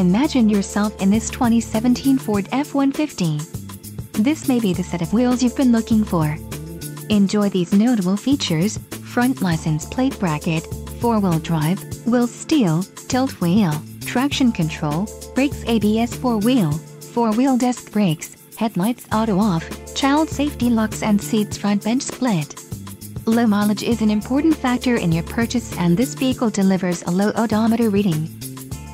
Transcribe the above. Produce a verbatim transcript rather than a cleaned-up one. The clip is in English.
Imagine yourself in this twenty seventeen Ford F one fifty. This may be the set of wheels you've been looking for. Enjoy these notable features: front license plate bracket, four-wheel drive, wheel steel, tilt wheel, traction control, brakes A B S four-wheel, four-wheel disc brakes, headlights auto off, child safety locks, and seats front bench split. Low mileage is an important factor in your purchase, and this vehicle delivers a low odometer reading.